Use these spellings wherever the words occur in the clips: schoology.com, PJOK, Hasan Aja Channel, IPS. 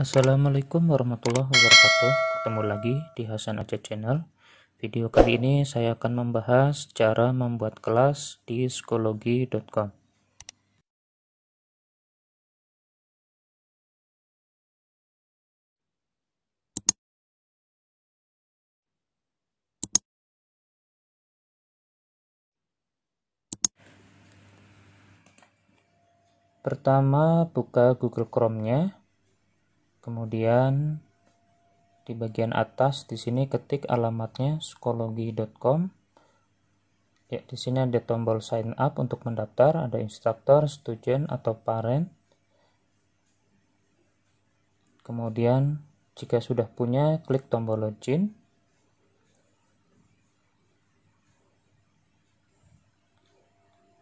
Assalamualaikum warahmatullahi wabarakatuh. Ketemu lagi di Hasan Aja Channel. Video kali ini saya akan membahas cara membuat kelas di schoology.com. Pertama, buka Google Chrome-nya. Kemudian di bagian atas di sini ketik alamatnya schoology.com. Ya, di sini ada tombol sign up untuk mendaftar, ada instruktur, student atau parent. Kemudian jika sudah punya, klik tombol login.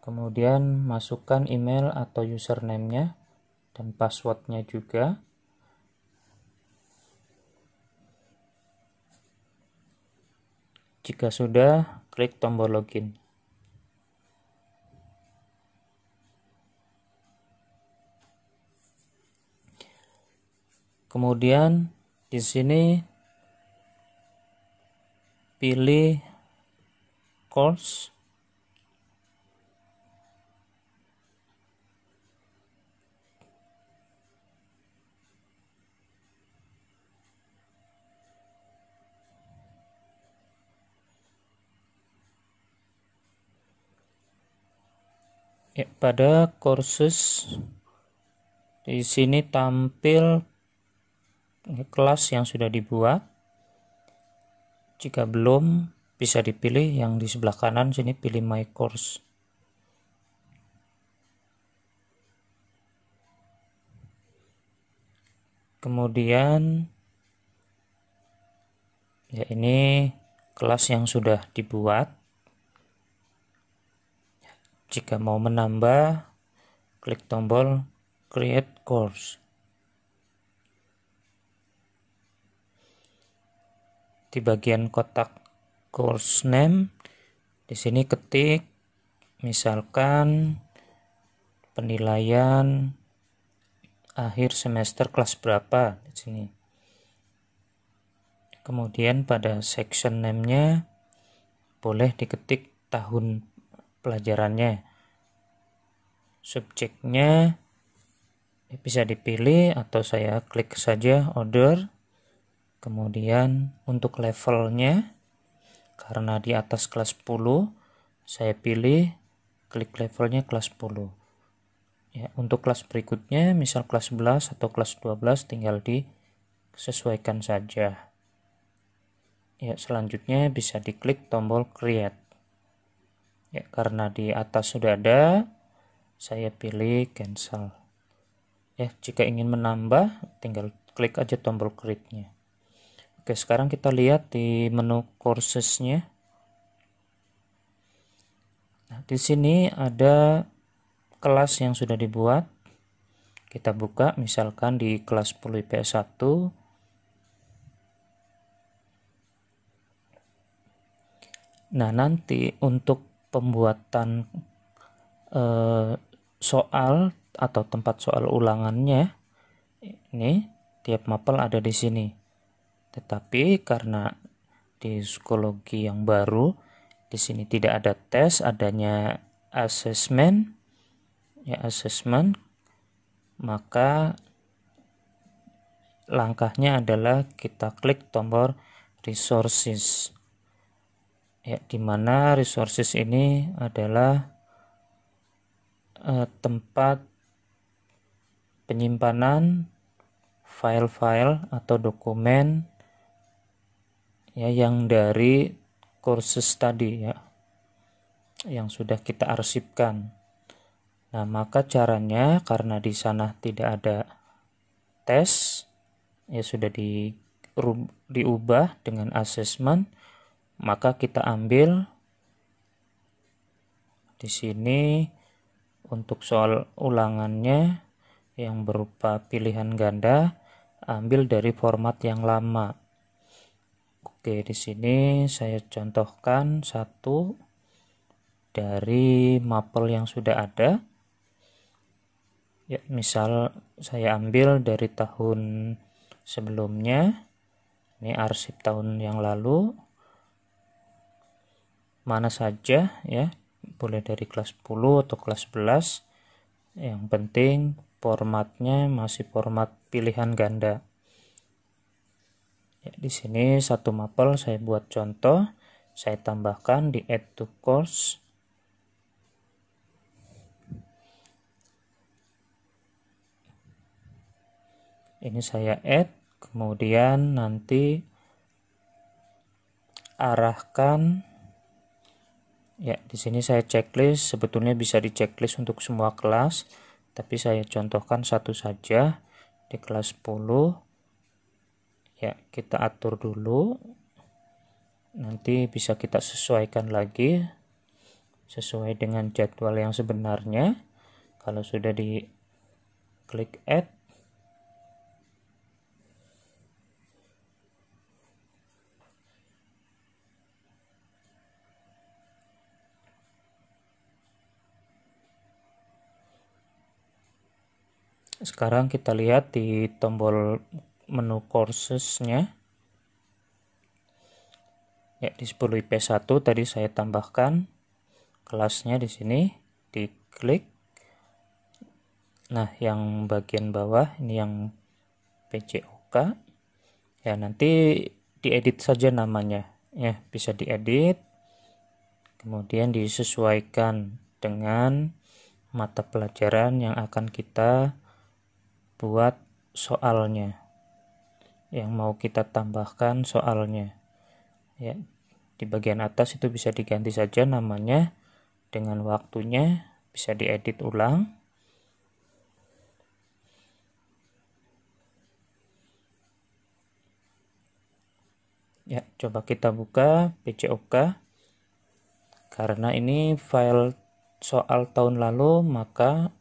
Kemudian masukkan email atau username-nya dan password-nya juga. Jika sudah, klik tombol login. Kemudian di sini pilih course. Ya, pada kursus di sini tampil kelas yang sudah dibuat. Jika belum, bisa dipilih yang di sebelah kanan sini, pilih My Course. Kemudian ya, ini kelas yang sudah dibuat. Jika mau menambah, klik tombol Create Course. Di bagian kotak course name, di sini ketik misalkan penilaian akhir semester kelas berapa di sini. Kemudian pada section name-nya boleh diketik tahun pelajarannya, subjeknya bisa dipilih atau saya klik saja order. Kemudian untuk levelnya, karena di atas kelas 10, saya pilih klik levelnya kelas 10. Ya, untuk kelas berikutnya misal kelas 11 atau kelas 12 tinggal disesuaikan saja. Ya, selanjutnya bisa diklik tombol create. Ya, karena di atas sudah ada, saya pilih cancel. Ya, jika ingin menambah, tinggal klik aja tombol create-nya. Oke, sekarang kita lihat di menu coursesnya. Nah, di sini ada kelas yang sudah dibuat. Kita buka, misalkan di kelas 10 IPS 1. Nah, nanti untuk pembuatan soal atau tempat soal ulangannya ini tiap mapel ada di sini. Tetapi karena di schoology yang baru di sini tidak ada tes, adanya asesmen, ya asesmen, maka langkahnya adalah kita klik tombol resources. Ya, di mana resources ini adalah tempat penyimpanan file-file atau dokumen ya, yang dari kursus tadi ya, yang sudah kita arsipkan. Nah, maka caranya karena di sana tidak ada tes, ya sudah diubah dengan asesmen. Maka kita ambil di sini untuk soal ulangannya yang berupa pilihan ganda, ambil dari format yang lama. Oke, di sini saya contohkan satu dari mapel yang sudah ada. Ya, misal saya ambil dari tahun sebelumnya. Ini arsip tahun yang lalu. Mana saja ya, boleh dari kelas 10 atau kelas 11. Yang penting formatnya masih format pilihan ganda. Ya, di sini satu mapel saya buat contoh, saya tambahkan di add to course. Ini saya add, kemudian nanti arahkan ya. Di sini saya checklist, sebetulnya bisa di checklist untuk semua kelas, tapi saya contohkan satu saja di kelas 10. Ya, kita atur dulu, nanti bisa kita sesuaikan lagi sesuai dengan jadwal yang sebenarnya. Kalau sudah di klik add, sekarang kita lihat di tombol menu coursesnya ya. Di 10 IP1 tadi saya tambahkan kelasnya, di sini diklik. Nah, yang bagian bawah ini yang PJOK ya, nanti diedit saja namanya ya, bisa diedit kemudian disesuaikan dengan mata pelajaran yang akan kita buat soalnya, yang mau kita tambahkan soalnya ya. Di bagian atas itu bisa diganti saja namanya dengan waktunya, bisa diedit ulang. Ya, coba kita buka PJOK. Karena ini file soal tahun lalu, maka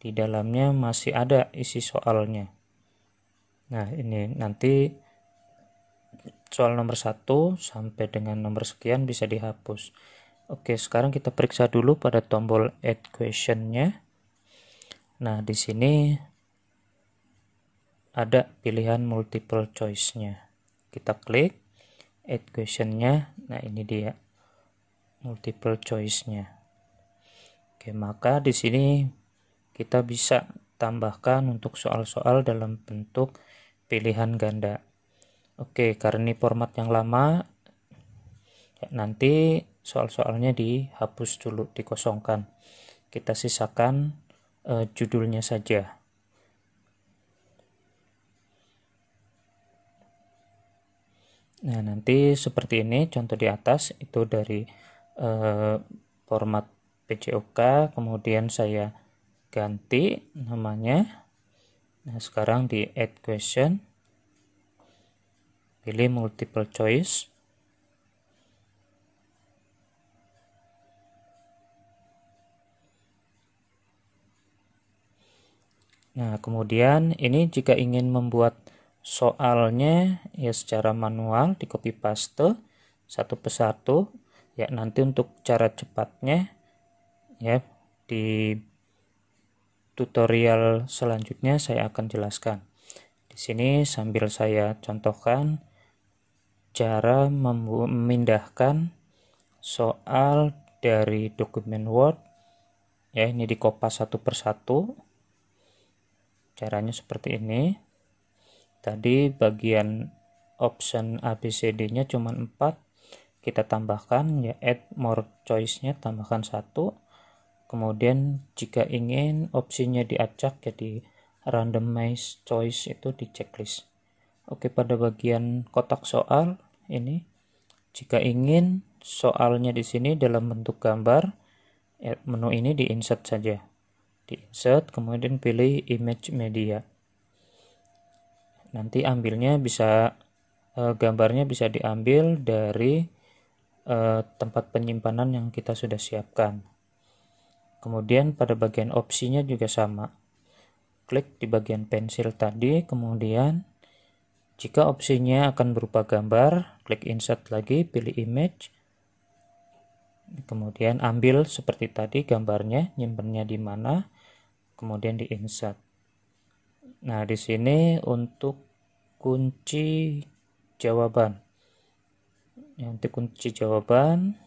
di dalamnya masih ada isi soalnya. Nah, ini nanti soal nomor 1 sampai dengan nomor sekian bisa dihapus. Oke, sekarang kita periksa dulu pada tombol add question-nya. Nah, di sini ada pilihan multiple choice-nya. Kita klik add question-nya. Nah, ini dia multiple choice-nya. Oke, maka di sini kita bisa tambahkan untuk soal-soal dalam bentuk pilihan ganda. Oke, karena ini format yang lama ya, nanti soal-soalnya dihapus dulu, dikosongkan. Kita sisakan judulnya saja. Nah, nanti seperti ini contoh di atas itu dari format PJOK, kemudian saya ganti namanya. Nah, sekarang di add question, pilih multiple choice. Nah, kemudian ini jika ingin membuat soalnya ya secara manual, di copy paste satu persatu ya. Nanti untuk cara cepatnya ya di tutorial selanjutnya saya akan jelaskan. Di sini sambil saya contohkan cara memindahkan soal dari dokumen Word ya, ini dikopas satu persatu. Caranya seperti ini. Tadi bagian option ABCD-nya cuma 4. Kita tambahkan ya, add more choice-nya tambahkan 1. Kemudian jika ingin opsinya diacak jadi randomize choice, itu di checklist. Oke, pada bagian kotak soal ini jika ingin soalnya di sini dalam bentuk gambar, menu ini di insert saja. Di insert kemudian pilih image media. Nanti ambilnya bisa gambarnya bisa diambil dari tempat penyimpanan yang kita sudah siapkan. Kemudian pada bagian opsinya juga sama. Klik di bagian pensil tadi, kemudian jika opsinya akan berupa gambar, klik insert lagi, pilih image. Kemudian ambil seperti tadi gambarnya, nyimpennya di mana, kemudian di insert. Nah, di sini untuk kunci jawaban. Nanti kunci jawaban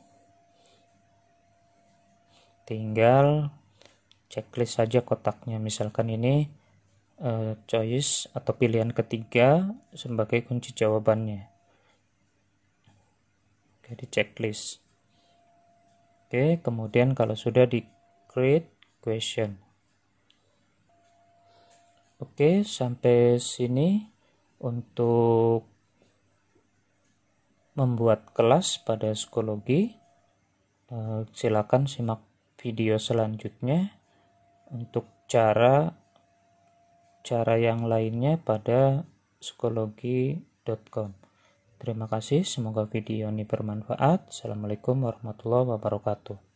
tinggal checklist saja kotaknya, misalkan ini choice atau pilihan ketiga sebagai kunci jawabannya. Oke, di checklist. Oke, kemudian kalau sudah di create question. Oke, sampai sini untuk membuat kelas pada Schoology. Silakan simak video selanjutnya untuk cara yang lainnya pada schoology.com. Terima kasih, semoga video ini bermanfaat. Assalamualaikum warahmatullahi wabarakatuh.